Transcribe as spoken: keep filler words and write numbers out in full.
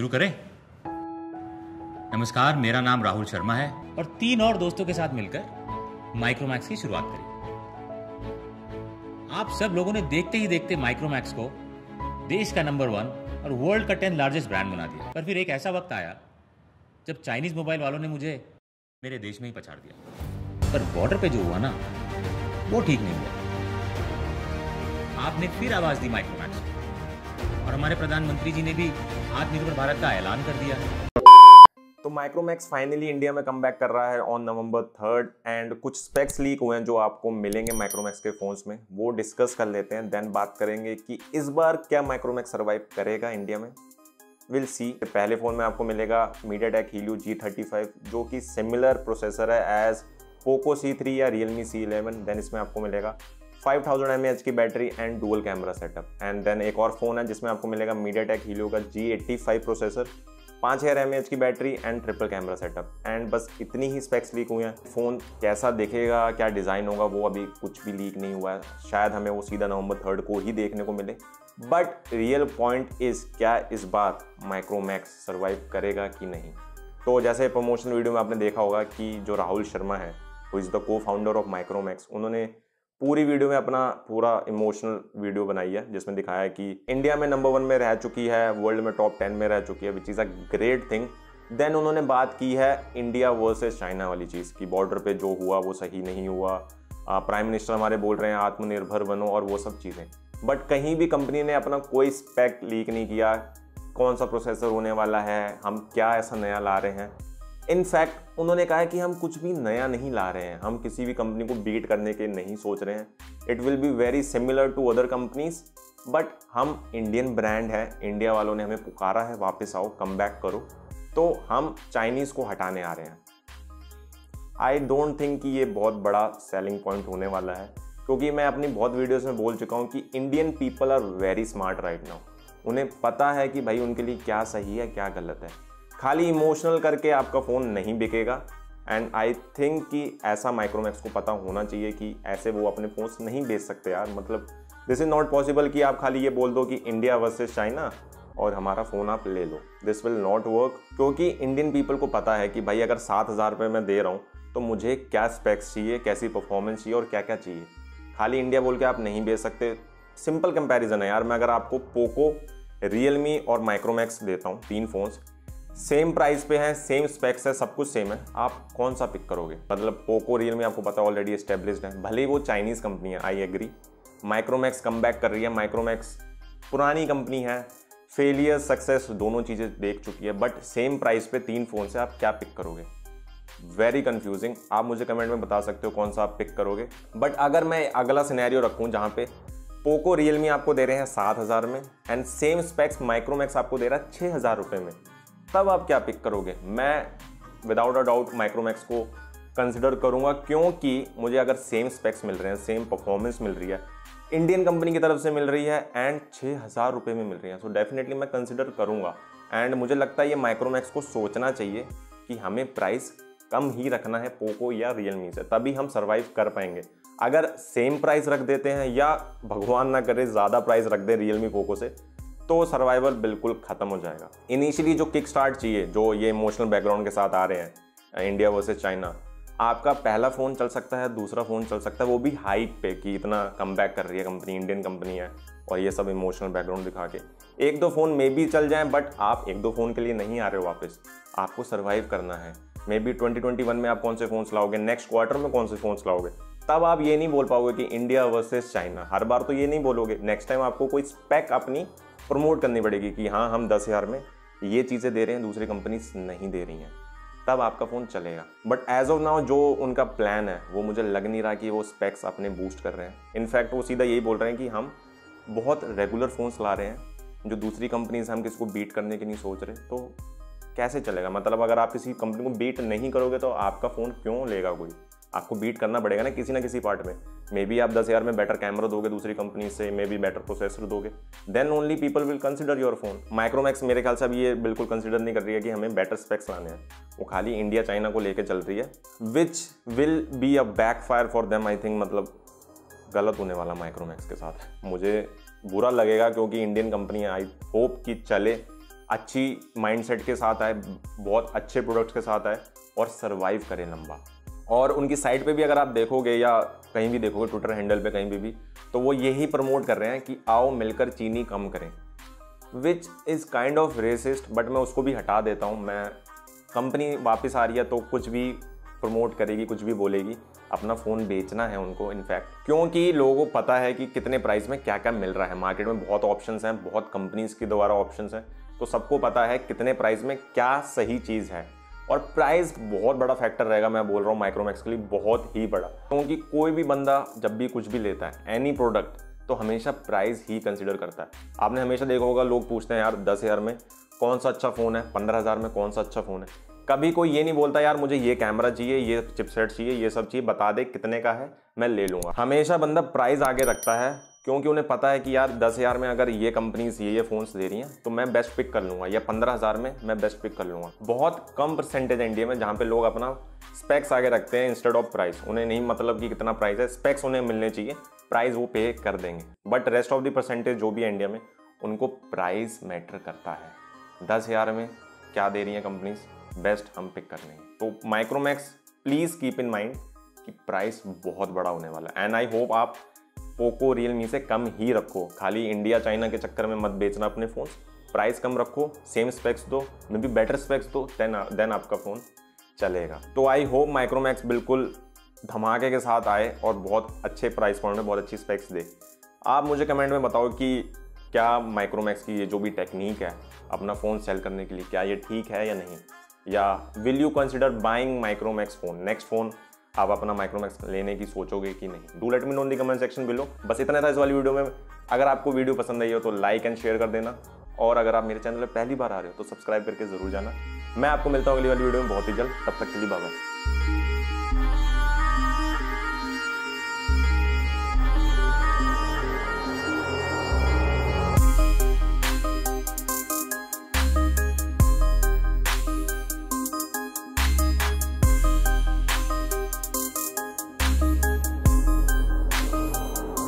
शुरू करें? नमस्कार, मेरा नाम राहुल शर्मा है और तीन और दोस्तों के साथ मिलकर माइक्रोमैक्स की शुरुआत करी। आप सब लोगों ने देखते ही देखते माइक्रोमैक्स को देश का नंबर वन और वर्ल्ड का टेंथ लार्जेस्ट ब्रांड बना दिया। पर फिर एक ऐसा वक्त आया जब चाइनीज मोबाइल वालों ने मुझे मेरे देश में ही पछाड़ दिया। पर बॉर्डर पे जो हुआ ना, वो ठीक नहीं हुआ। आपने फिर आवाज दी माइक्रोमैक्स को और हमारे प्रधानमंत्री जी ने भी आत्मनिर्भर भारत का ऐलान कर दिया। तो माइक्रोमैक्स फाइनली इंडिया में कमबैक कर रहा है ऑन नवंबर थर्ड एंड कुछ स्पेक्स लीक हुए हैं जो आपको मिलेंगे माइक्रोमैक्स के फोन्स में, वो डिस्कस कर लेते हैं। देन बात करेंगे कि इस बार क्या माइक्रोमैक्स सर्वाइव करेगा इंडिया में, विल सी। पहले फ़ोन में आपको मिलेगा MediaTek Helio G thirty five जो कि सिमिलर प्रोसेसर है एज पोको सी थ्री या Realme सी इलेवन। देन इसमें आपको मिलेगा five thousand M A H की battery and dual camera setup. And then एक और फ़ोन है जिसमें आपको मिलेगा MediaTek Helio का जी एटी फाइव प्रोसेसर, पाँच हज़ार एम ए एच की battery and triple camera setup. And बस इतनी ही स्पेक्स लीक हुई हैं। फ़ोन कैसा देखेगा, क्या डिज़ाइन होगा, वो अभी कुछ भी लीक नहीं हुआ है। शायद हमें वो सीधा नवंबर थर्ड को ही देखने को मिले। बट रियल पॉइंट इज़, क्या इस बार माइक्रोमैक्स सर्वाइव करेगा कि नहीं। तो जैसे प्रमोशन वीडियो में आपने देखा होगा कि जो राहुल शर्मा है, हु इज़ द को फाउंडर ऑफ माइक्रोमैक्स, उन्होंने पूरी वीडियो में अपना पूरा इमोशनल वीडियो बनाई है जिसमें दिखाया है कि इंडिया में नंबर वन में रह चुकी है, वर्ल्ड में टॉप टेन में रह चुकी है, which is a great thing. Then उन्होंने बात की है इंडिया वर्सेस चाइना वाली चीज़ की, बॉर्डर पे जो हुआ वो सही नहीं हुआ, प्राइम मिनिस्टर हमारे बोल रहे हैं आत्मनिर्भर बनो और वो सब चीज़ें। बट कहीं भी कंपनी ने अपना कोई स्पेक लीक नहीं किया, कौन सा प्रोसेसर होने वाला है, हम क्या ऐसा नया ला रहे हैं। इनफैक्ट उन्होंने कहा है कि हम कुछ भी नया नहीं ला रहे हैं, हम किसी भी कंपनी को बीट करने के नहीं सोच रहे हैं, it will be very similar to other companies. But हम इंडियन ब्रांड है, इंडिया वालों ने हमें पुकारा है वापस आओ, कम बैक करो, तो हम चाइनीज़ को हटाने आ रहे हैं। आई डोंट थिंक कि ये बहुत बड़ा सेलिंग पॉइंट होने वाला है, क्योंकि मैं अपनी बहुत वीडियोज़ में बोल चुका हूँ कि Indian people are very smart right now. उन्हें पता है कि भाई उनके लिए क्या सही है क्या गलत है, खाली इमोशनल करके आपका फ़ोन नहीं बिकेगा। एंड आई थिंक कि ऐसा माइक्रोमैक्स को पता होना चाहिए कि ऐसे वो अपने फ़ोन्स नहीं बेच सकते यार। मतलब दिस इज़ नॉट पॉसिबल कि आप खाली ये बोल दो कि इंडिया वर्सेस चाइना और हमारा फ़ोन आप ले लो, दिस विल नॉट वर्क। क्योंकि इंडियन पीपल को पता है कि भाई अगर सात हज़ार रुपये मैं दे रहा हूँ तो मुझे क्या स्पेक्स चाहिए, कैसी परफॉर्मेंस चाहिए और क्या क्या चाहिए। खाली इंडिया बोल के आप नहीं बेच सकते। सिंपल कंपेरिजन है यार, मैं अगर आपको पोको, रियलमी और माइक्रोमैक्स देता हूँ, तीन फ़ोन्स सेम प्राइस पे हैं, सेम स्पेक्स है, सब कुछ सेम है, आप कौन सा पिक करोगे। मतलब पोको रियल में आपको पता है ऑलरेडी एस्टेब्लिश्ड है, भले ही वो चाइनीज़ कंपनी है, आई एग्री। माइक्रोमैक्स कमबैक कर रही है, माइक्रोमैक्स पुरानी कंपनी है, फेलियर सक्सेस दोनों चीज़ें देख चुकी है, बट सेम प्राइस पे तीन फ़ोन से आप क्या पिक करोगे, वेरी कन्फ्यूजिंग। आप मुझे कमेंट में बता सकते हो कौन सा आप पिक करोगे। बट अगर मैं अगला सिनेरियो रखूँ जहाँ पे पोको रियलमी आपको दे रहे हैं सात हज़ार में एंड सेम स्पेक्स माइक्रोमैक्स आपको दे रहा है छः हज़ार रुपये में, तब आप क्या पिक करोगे। मैं विदाउट अ डाउट माइक्रोमैक्स को कंसिडर करूंगा, क्योंकि मुझे अगर सेम स्पेक्स मिल रहे हैं, सेम परफॉर्मेंस मिल रही है, इंडियन कंपनी की तरफ से मिल रही है एंड छः हज़ार रुपये में मिल रही है, सो डेफिनेटली मैं कंसिडर करूंगा। एंड मुझे लगता है ये माइक्रोमैक्स को सोचना चाहिए कि हमें प्राइस कम ही रखना है पोको या रियलमी से, तभी हम सर्वाइव कर पाएंगे। अगर सेम प्राइस रख देते हैं या भगवान ना करे ज़्यादा प्राइस रख दें रियलमी पोको से, तो सर्वाइवल बिल्कुल ख़त्म हो जाएगा। इनिशियली जो किक स्टार्ट चाहिए, जो ये इमोशनल बैकग्राउंड के साथ आ रहे हैं इंडिया वर्सेस चाइना, आपका पहला फ़ोन चल सकता है, दूसरा फ़ोन चल सकता है, वो भी हाइप पे कि इतना कमबैक कर रही है कंपनी, इंडियन कंपनी है और ये सब इमोशनल बैकग्राउंड दिखा के। एक दो फ़ोन मे बी चल जाएँ, बट आप एक दो फ़ोन के लिए नहीं आ रहे हो वापस, आपको सर्वाइव करना है। Maybe twenty twenty one में आप कौन से फ़ोन्स लाओगे, नेक्स्ट क्वार्टर में कौन से फ़ोन्स लाओगे, तब आप ये नहीं बोल पाओगे कि इंडिया वर्सेस चाइना, हर बार तो ये नहीं बोलोगे। नेक्स्ट टाइम आपको कोई स्पेक अपनी प्रमोट करनी पड़ेगी कि हाँ हम दस हज़ार में ये चीज़ें दे रहे हैं, दूसरी कंपनीज नहीं दे रही हैं, तब आपका फ़ोन चलेगा। बट एज ऑफ नाउ जो उनका प्लान है वो मुझे लग नहीं रहा कि वो स्पेक्स अपने बूस्ट कर रहे हैं। इनफैक्ट वो सीधा यही बोल रहे हैं कि हम बहुत रेगुलर फ़ोन्स ला रहे हैं, जो दूसरी कंपनीज हम किसको बीट करने की नहीं सोच रहे, तो कैसे चलेगा। मतलब अगर आप किसी कंपनी को बीट नहीं करोगे तो आपका फ़ोन क्यों लेगा कोई, आपको बीट करना पड़ेगा ना किसी ना किसी पार्ट में। मे बी आप दस हज़ार में बेटर कैमरा दोगे दूसरी कंपनी से, मे बी बेटर प्रोसेसर दोगे, then only people will consider your phone. Micromax मेरे ख्याल से अब ये बिल्कुल कंसिडर नहीं कर रही है कि हमें बेटर स्पेक्स लाने हैं, वो खाली इंडिया चाइना को लेके चल रही है, which will be a backfire for them I think. मतलब गलत होने वाला माइक्रोमैक्स के साथ, मुझे बुरा लगेगा क्योंकि इंडियन कंपनी आई होप कि चले। अच्छी माइंडसेट के साथ आए, बहुत अच्छे प्रोडक्ट्स के साथ आए और सर्वाइव करें लंबा। और उनकी साइट पे भी अगर आप देखोगे या कहीं भी देखोगे, ट्विटर हैंडल पे कहीं भी भी, तो वो यही प्रमोट कर रहे हैं कि आओ मिलकर चीनी कम करें, which is kind of racist, but मैं उसको भी हटा देता हूँ। मैं कंपनी वापस आ रही है तो कुछ भी प्रमोट करेगी, कुछ भी बोलेगी, अपना फ़ोन बेचना है उनको इनफैक्ट, क्योंकि लोगों को पता है कि कितने प्राइस में क्या क्या मिल रहा है। मार्केट में बहुत ऑप्शंस हैं, बहुत कंपनीज़ के द्वारा ऑप्शंस हैं, तो सबको पता है कितने प्राइस में क्या सही चीज़ है। और प्राइस बहुत बड़ा फैक्टर रहेगा, मैं बोल रहा हूँ माइक्रोमैक्स के लिए बहुत ही बड़ा, क्योंकि कोई भी बंदा जब भी कुछ भी लेता है, एनी प्रोडक्ट, तो हमेशा प्राइस ही कंसिडर करता है। आपने हमेशा देखा होगा, लोग पूछते हैं यार दस हज़ार में कौन सा अच्छा फ़ोन है, पंद्रह हज़ार में कौन सा अच्छा फ़ोन है। कभी कोई ये नहीं बोलता यार मुझे ये कैमरा चाहिए, ये चिपसेट चाहिए, ये सब चाहिए, बता दे कितने का है मैं ले लूँगा। हमेशा बंदा प्राइस आगे रखता है, क्योंकि उन्हें पता है कि यार दस हज़ार में अगर ये कंपनीज ये ये फ़ोन्स दे रही हैं तो मैं बेस्ट पिक कर लूँगा, या पंद्रह हज़ार में मैं बेस्ट पिक कर लूँगा। बहुत कम परसेंटेज इंडिया में जहाँ पे लोग अपना स्पेक्स आगे रखते हैं इंस्टेड ऑफ प्राइस। उन्हें नहीं मतलब कि कितना प्राइस है, स्पेक्स उन्हें मिलने चाहिए, प्राइस वो पे कर देंगे। But rest of the percentage जो भी है इंडिया में, उनको प्राइस मैटर करता है। दस हज़ार में क्या दे रही हैं कंपनीज, बेस्ट हम पिक कर लेंगे। तो Micromax please keep in mind कि प्राइस बहुत बड़ा होने वाला है। एंड आई होप आप पोको रियलमी से कम ही रखो, खाली इंडिया चाइना के चक्कर में मत बेचना अपने फ़ोन। प्राइस कम रखो, सेम स्पेक्स दो, मे बी बेटर स्पेक्स दो, देन देन आपका फ़ोन चलेगा। तो आई होप माइक्रोमैक्स बिल्कुल धमाके के साथ आए और बहुत अच्छे प्राइस पॉइंट में बहुत अच्छी स्पेक्स दे। आप मुझे कमेंट में बताओ कि क्या माइक्रोमैक्स की ये जो भी टेक्निक है अपना फ़ोन सेल करने के लिए, क्या ये ठीक है या नहीं, या will you consider buying Micromax phone, next phone आप अपना माइक्रोमैक्स लेने की सोचोगे कि नहीं। Do let me know in the comment section below. बस इतना था इस वाली वीडियो में। अगर आपको वीडियो पसंद आई हो तो लाइक एंड शेयर कर देना, और अगर आप मेरे चैनल पर पहली बार आ रहे हो तो सब्सक्राइब करके ज़रूर जाना। मैं आपको मिलता हूँ अगली वाली वीडियो में बहुत ही जल्द। तब तक के लिए बाय बाय।